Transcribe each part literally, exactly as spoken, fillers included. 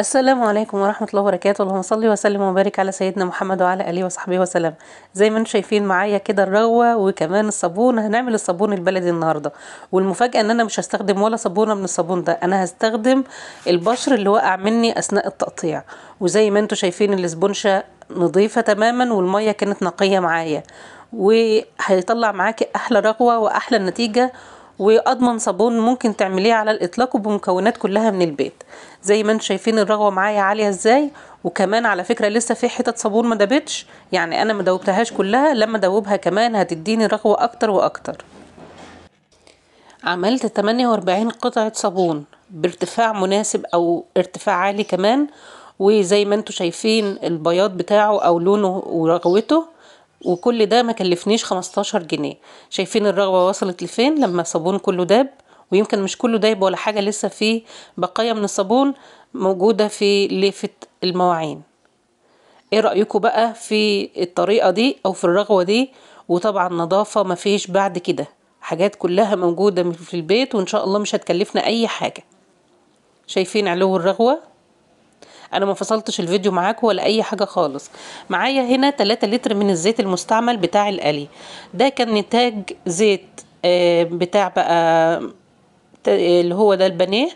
السلام عليكم ورحمة الله وبركاته. اللهم صلي وسلم وبارك على سيدنا محمد وعلى آله وصحبه وسلم. زي ما انتم شايفين معايا كده الرغوة وكمان الصابون. هنعمل الصابون البلدي النهاردة، والمفاجأة ان انا مش هستخدم ولا صابونة من الصابون ده، انا هستخدم البشر اللي وقع مني اثناء التقطيع. وزي ما انتم شايفين الاسبونشة نظيفة تماما والمية كانت نقية معايا، وهيطلع معاكي احلى رغوة واحلى نتيجة واضمن صابون ممكن تعمليه على الاطلاق وبمكونات كلها من البيت. زي ما انتم شايفين الرغوه معايا عاليه ازاي. وكمان على فكره لسه في حتت صابون ما دابتش، يعني انا ما دوبتهاش كلها، لما ادوبها كمان هتديني رغوه اكتر واكتر. عملت ثمانية وأربعين قطعه صابون بارتفاع مناسب او ارتفاع عالي كمان، وزي ما انتم شايفين البياض بتاعه او لونه ورغوته، وكل ده ما كلفنيش خمستاشر جنيه. شايفين الرغوه وصلت لفين لما الصابون كله داب، ويمكن مش كله دايب ولا حاجه، لسه فيه بقايا من الصابون موجوده في ليفه المواعين. ايه رايكم بقى في الطريقه دي او في الرغوه دي؟ وطبعا نظافه ما فيش بعد كده، حاجات كلها موجوده في البيت وان شاء الله مش هتكلفنا اي حاجه. شايفين علو الرغوه، انا ما فصلتش الفيديو معاكم ولا اي حاجه خالص. معايا هنا تلاتة لتر من الزيت المستعمل بتاع القلي، ده كان نتاج زيت بتاع بقى اللي هو ده البانيه،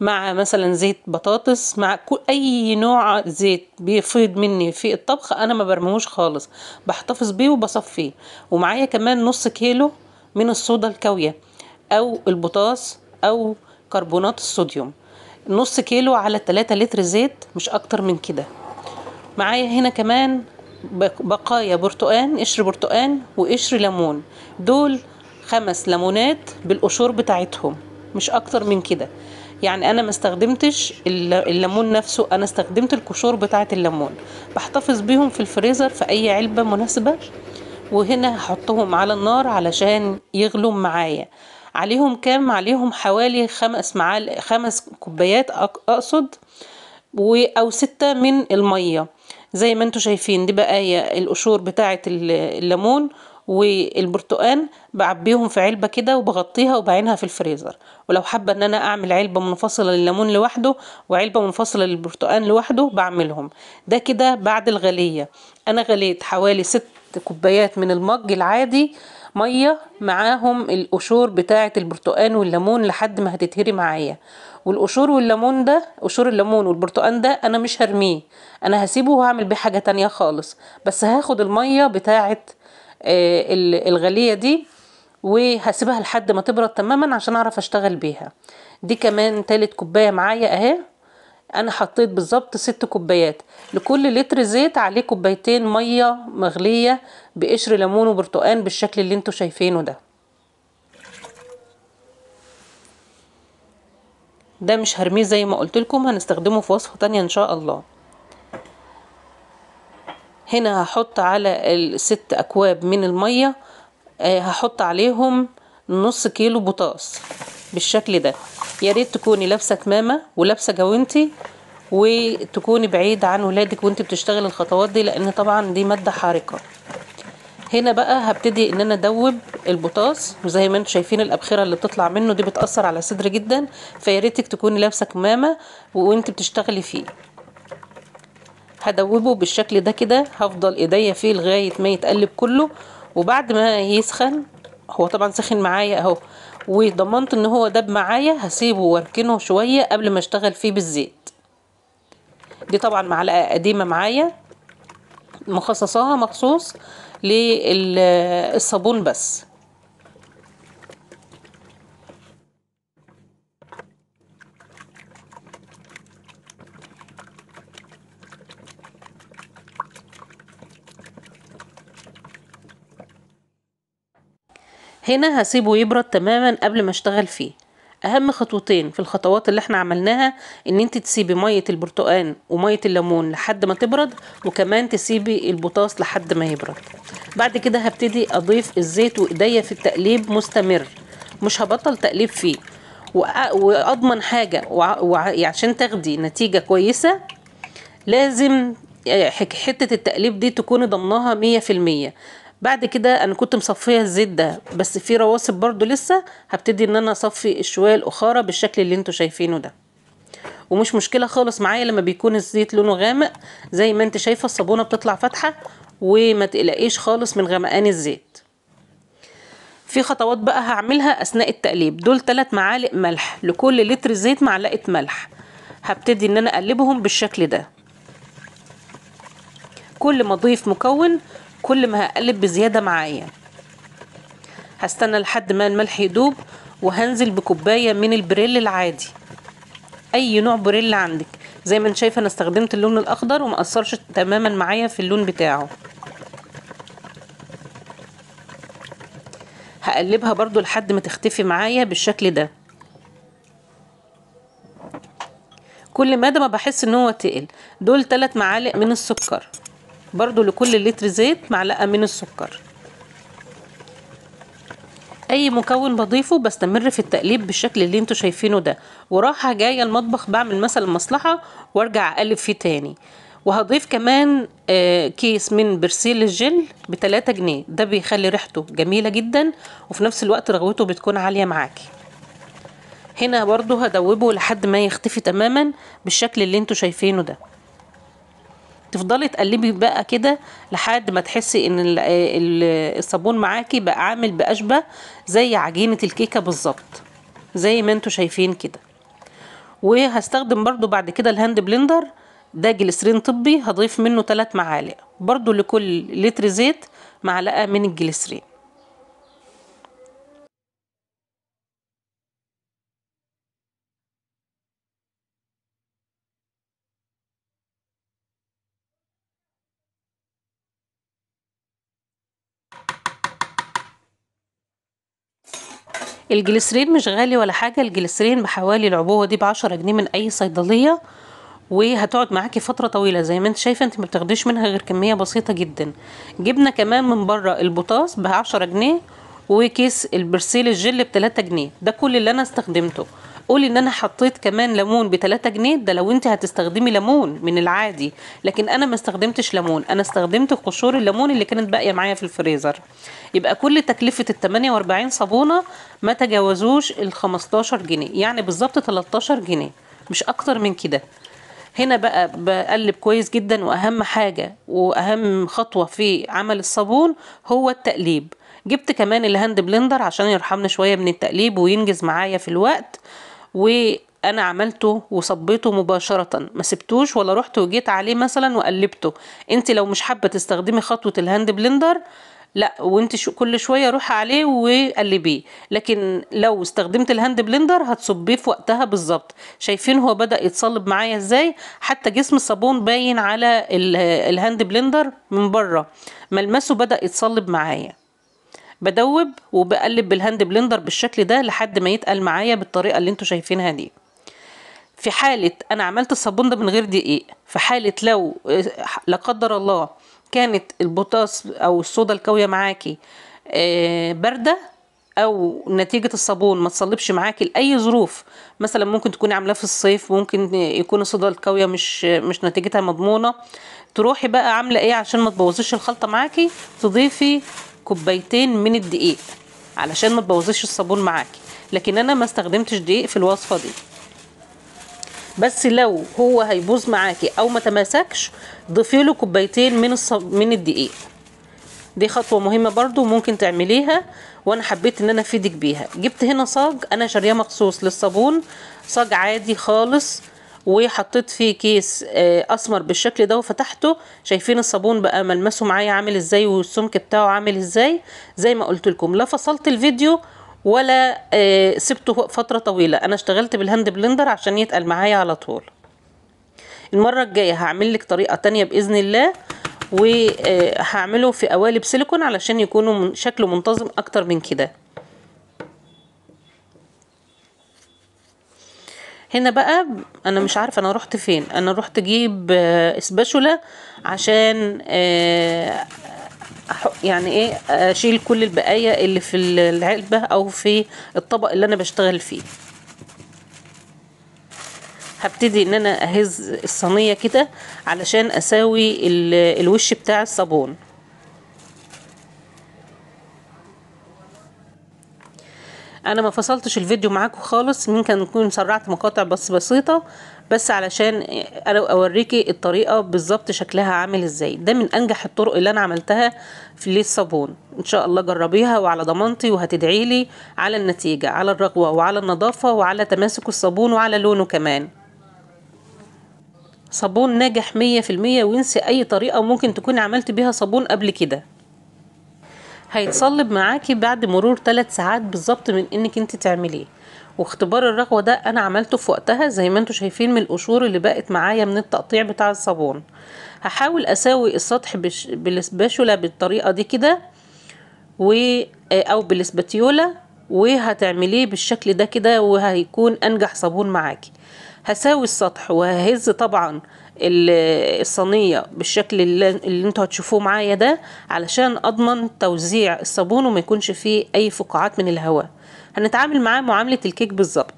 مع مثلا زيت بطاطس، مع اي نوع زيت بيفيض مني في الطبخ انا ما برموش خالص، بحتفظ بيه وبصفيه. ومعايا كمان نص كيلو من الصودا الكاويه او البوتاس او كربونات الصوديوم، نص كيلو على تلاتة لتر زيت مش اكتر من كده. معايا هنا كمان بقايا برتقان، قشر برتقان وقشر ليمون، دول خمس ليمونات بالقشور بتاعتهم مش اكتر من كده. يعني انا ما استخدمتش الليمون نفسه، انا استخدمت القشور بتاعت الليمون، بحتفظ بيهم في الفريزر في اي علبه مناسبه. وهنا هحطهم على النار علشان يغلوا معايا. عليهم كام؟ عليهم حوالي خمس معالق، خمس كوبايات اقصد، او ستة من المية. زي ما انتم شايفين دي بقايا القشور بتاعة الليمون والبرتقان، بعبيهم في علبة كده وبغطيها وبعينها في الفريزر. ولو حابة ان انا اعمل علبة منفصلة للليمون لوحده وعلبة منفصلة للبرتقان لوحده بعملهم. ده كده بعد الغلية. انا غليت حوالي ست كوبايات من المج العادي ميه معاهم القشور بتاعه البرتقان والليمون لحد ما هتتهري معايا. والقشور والليمون ده، قشور الليمون والبرتقان ده انا مش هرميه، انا هسيبه وهعمل بيه حاجه تانية خالص، بس هاخد الميه بتاعه الغليه دي وهسيبها لحد ما تبرد تماما عشان اعرف اشتغل بيها. دي كمان تالت كوبايه معايا اهي. انا حطيت بالظبط ست كوبايات، لكل لتر زيت عليه كوبايتين ميه مغليه بقشر ليمون وبرتقان بالشكل اللي انتوا شايفينه ده. ده مش هرميه زي ما قلت لكم، هنستخدمه في وصفه تانية ان شاء الله. هنا هحط على الست اكواب من الميه هحط عليهم نص كيلو بوتاص بالشكل ده. يا ريت تكوني لابسه كمامه ولابسه جوانتي وتكوني بعيد عن ولادك وانت بتشتغل الخطوات دي، لان طبعا دي ماده حارقه. هنا بقى هبتدي ان انا ادوب البوتاص، وزي ما انتم شايفين الابخره اللي بتطلع منه دي بتاثر على الصدر جدا، فيا ريتك تكوني لابسه كمامه وانت بتشتغلي فيه. هدوبه بالشكل ده كده، هفضل ايديا فيه لغايه ما يتقلب كله. وبعد ما يسخن، هو طبعا سخن معايا اهو، وضمنت ان هو داب معايا، هسيبه واركنه شويه قبل ما اشتغل فيه بالزيت. دي طبعا معلقه قديمه معايا مخصصاها مخصوص للصابون بس. هنا هسيبه يبرد تماما قبل ما اشتغل فيه. اهم خطوتين في الخطوات اللي احنا عملناها ان انت تسيبي ميه البرتقان وميه الليمون لحد ما تبرد، وكمان تسيبي البوتاص لحد ما يبرد. بعد كده هبتدي اضيف الزيت وايديا في التقليب مستمر، مش هبطل تقليب فيه. واضمن حاجه وعشان تاخدي نتيجه كويسه لازم حته التقليب دي تكوني ضمناها مية في المية. بعد كده انا كنت مصفيه الزيت ده، بس في رواسب برضو لسه، هبتدي ان انا اصفي الشوية الاخرى بالشكل اللي انتوا شايفينه ده. ومش مشكله خالص معايا لما بيكون الزيت لونه غامق زي ما انت شايفه، الصابونه بتطلع فاتحه وما تقلقيش خالص من غمقان الزيت. في خطوات بقى هعملها اثناء التقليب، دول ثلاث معالق ملح لكل لتر زيت، معلقه ملح. هبتدي ان انا اقلبهم بالشكل ده، كل ما اضيف مكون كل ما هقلب بزياده معايا. هستنى لحد ما الملح يدوب وهنزل بكوبايه من البريل العادي، اي نوع بريل عندك. زي ما انت شايفه انا استخدمت اللون الاخضر وما اثرش تماما معايا في اللون بتاعه. هقلبها برضو لحد ما تختفي معايا بالشكل ده. كل مادة ما بحس ان هو تقل. دول ثلاث معالق من السكر، برضو لكل لتر زيت معلقة من السكر. اي مكون بضيفه بستمر في التقليب بالشكل اللي انتوا شايفينه ده، وراحة جاية المطبخ بعمل مثلا مصلحة وارجع اقلب فيه تاني. وهضيف كمان كيس من برسيل الجل بتلاتة جنيه، ده بيخلي ريحته جميلة جدا وفي نفس الوقت رغوته بتكون عالية معاكي. هنا برضو هدوبه لحد ما يختفي تماما بالشكل اللي انتوا شايفينه ده. تفضلي تقلبي بقى كده لحد ما تحسي ان الصابون معاكي بقى عامل بأشبه زي عجينة الكيكة بالظبط زي ما انتوا شايفين كده. وهستخدم برضو بعد كده الهاند بلندر، ده جلسرين طبي، هضيف منه ثلاث معالق برضو لكل لتر زيت معلقة من الجلسرين. الجلسرين مش غالي ولا حاجة، الجلسرين بحوالي العبوة دي بعشرة جنيه من اي صيدلية، وهتقعد معاكي فترة طويلة. زي ما انت شايفة انت ما بتاخديش منها غير كمية بسيطة جدا. جبنا كمان من بره البوتاص بعشرة جنيه، وكيس البرسيل الجل بتلاتة جنيه، ده كل اللي انا استخدمته. قولي ان انا حطيت كمان ليمون بتلاتة جنيه، ده لو انت هتستخدمي ليمون من العادي، لكن انا ما استخدمتش ليمون، انا استخدمت قشور الليمون اللي كانت باقيه معايا في الفريزر. يبقى كل تكلفه ال تمانية واربعين صابونه ما تجاوزوش ال خمستاشر جنيه، يعني بالظبط تلتاشر جنيه مش اكتر من كده. هنا بقى بقلب كويس جدا، واهم حاجه واهم خطوه في عمل الصابون هو التقليب. جبت كمان الهاند بلندر عشان يرحمني شويه من التقليب وينجز معايا في الوقت، وانا عملته وصبيته مباشره، ما سبتوش ولا رحت وجيت عليه مثلا وقلبته. انت لو مش حابه تستخدمي خطوه الهاند بلندر لا، وانت شو كل شويه روحي عليه وقلبيه، لكن لو استخدمت الهاند بلندر هتصبيه في وقتها بالظبط. شايفين هو بدا يتصلب معايا ازاي، حتى جسم الصابون باين على الهاند بلندر من بره، ملمسه بدا يتصلب معايا. بدوب وبقلب بالهاند بلندر بالشكل ده لحد ما يتقل معايا بالطريقه اللي انتوا شايفينها دي. في حاله انا عملت الصابون ده من غير دقيق، في حاله لو لا قدر الله كانت البوتاص او الصودا الكاويه معاكي بارده او نتيجه الصابون ما تصلبش معاكي لاي ظروف، مثلا ممكن تكوني عاملاه في الصيف، ممكن يكون الصودا الكاويه مش مش نتيجتها مضمونه، تروحي بقى عامله ايه عشان ما تبوظيش الخلطه معاكي، تضيفي كوبايتين من الدقيق علشان ما تبوظيش الصابون معاكي. لكن انا ما استخدمتش دقيق في الوصفه دي، بس لو هو هيبوظ معاكي او ما تماسكش ضيفي له كوبايتين من الصب... من الدقيق. دي خطوه مهمه برضو ممكن تعمليها، وانا حبيت ان انا افيدك بيها. جبت هنا صاج انا شارياه مخصوص للصابون، صاج عادي خالص، وحطيت فيه كيس اسمر بالشكل ده وفتحته. شايفين الصابون بقى ملمسه معايا عامل ازاي والسمك بتاعه عامل ازاي. زي ما قلت لكم لا فصلت الفيديو ولا سبته فتره طويله، انا اشتغلت بالهاند بلندر عشان يتقل معايا على طول. المره الجايه هعمل لك طريقه تانية باذن الله، وهعمله في قوالب سيليكون علشان يكونوا شكله منتظم اكتر من كده. هنا بقى انا مش عارفه انا رحت فين، انا رحت اجيب اسباشولا عشان يعني ايه اشيل كل البقايا اللي في العلبه او في الطبق اللي انا بشتغل فيه. هبتدي ان انا اهز الصينيه كده علشان اساوي الوش بتاع الصابون. انا ما فصلتش الفيديو معاكم خالص، ممكن نكون سرعت مقاطع بس بسيطه بس علشان اوريكي الطريقه بالظبط شكلها عامل ازاي. ده من انجح الطرق اللي انا عملتها في للصابون، ان شاء الله جربيها وعلى ضمانتي وهتدعيلي على النتيجه، على الرغوه وعلى النظافه وعلى تماسك الصابون وعلى لونه كمان. صابون ناجح مية في المية، وانسي اي طريقه ممكن تكوني عملت بيها صابون قبل كده. هيتصلب معاكي بعد مرور ثلاث ساعات بالظبط من انك انت تعمليه. واختبار الرغوه ده انا عملته في وقتها زي ما انتم شايفين من القشور اللي بقت معايا من التقطيع بتاع الصابون. هحاول اساوي السطح بالاسباتشوله بالطريقه دي كده و او بالاسباتيوله، وهتعمليه بالشكل ده كده وهيكون انجح صابون معاكي. هساوي السطح وههز طبعا الصينيه بالشكل اللي, اللي انتوا هتشوفوه معايا ده علشان اضمن توزيع الصابون وما يكونش فيه اي فقاعات من الهواء. هنتعامل معاه معامله الكيك بالظبط.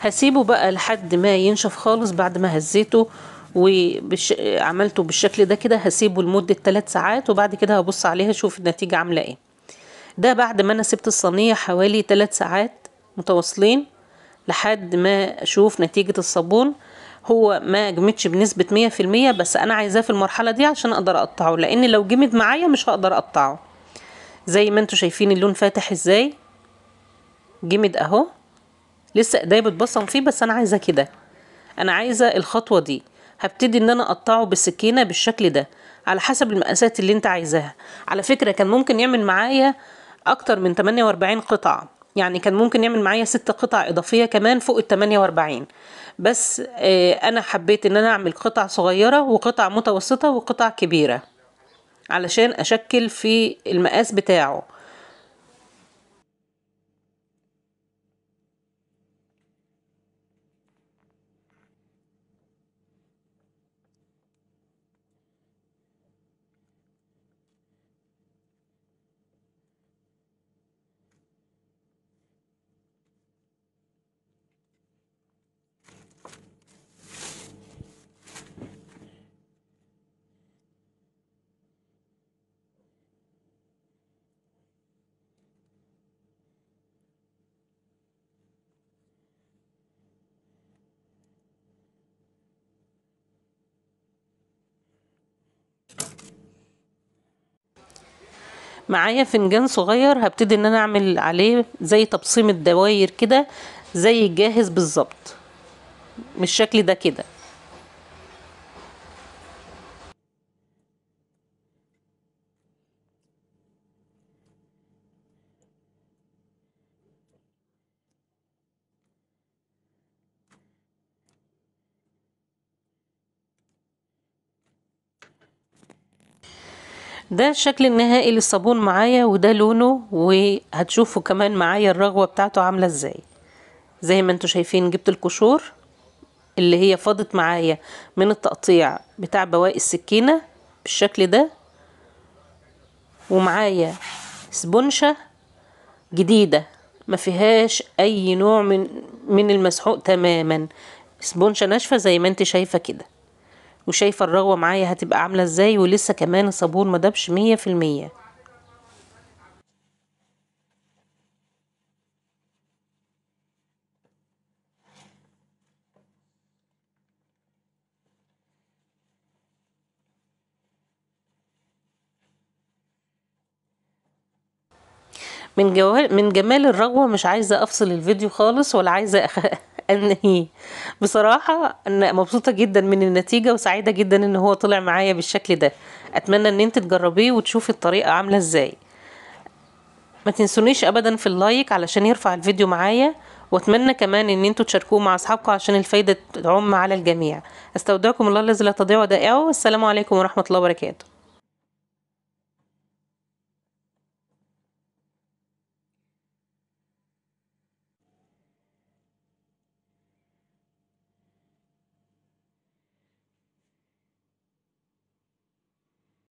هسيبه بقى لحد ما ينشف خالص. بعد ما هزيته وعملته بالشكل ده كده هسيبه لمدة ثلاث ساعات وبعد كده هبص عليها اشوف النتيجة عاملة ايه. ده بعد ما انا سبت الصينية حوالي ثلاث ساعات متواصلين لحد ما اشوف نتيجة الصابون. هو ما جمدش بنسبة مية في المية بس انا عايزاه في المرحلة دي عشان اقدر اقطعه، لان لو جمد معايا مش هقدر اقطعه. زي ما انتوا شايفين اللون فاتح ازاي، جمد اهو، لسه ايديا بتبصم فيه بس انا عايزه كده، انا عايزه الخطوه دي. هبتدي ان انا اقطعه بالسكينه بالشكل ده على حسب المقاسات اللي انت عايزاها. على فكره كان ممكن يعمل معايا اكتر من تمنية واربعين قطعه، يعني كان ممكن يعمل معايا ست قطع اضافيه كمان فوق ال تمنية واربعين، بس آه انا حبيت ان انا اعمل قطع صغيره وقطع متوسطه وقطع كبيره علشان اشكل في المقاس بتاعه. معايا فنجان صغير هبتدي ان انا اعمل عليه زي تبصيم الدواير كده زي الجاهز بالظبط بالشكل ده كده. ده الشكل النهائي للصابون معايا وده لونه، وهتشوفوا كمان معايا الرغوه بتاعته عامله ازاي. زي ما انتوا شايفين جبت القشور اللي هي فاضت معايا من التقطيع بتاع بواقي السكينه بالشكل ده، ومعايا سبونشه جديده ما فيهاش اي نوع من من المسحوق تماما، سبونشه ناشفه زي ما انت شايفه كده. وشايفه الرغوه معايا هتبقى عامله ازاي، ولسه كمان الصابون ما دابش مية في المية. من جوال من جمال الرغوه مش عايزه افصل الفيديو خالص ولا عايزه أخ... انهي. بصراحه انا مبسوطه جدا من النتيجه وسعيده جدا ان هو طلع معايا بالشكل ده. اتمنى ان انت تجربيه وتشوفي الطريقه عامله ازاي. ما تنسونيش ابدا في اللايك علشان يرفع الفيديو معايا، واتمنى كمان ان انتوا تشاركوه مع اصحابكم عشان الفايده تعم على الجميع. استودعكم الله الذي لا تضيع ودائعه، والسلام عليكم ورحمه الله وبركاته.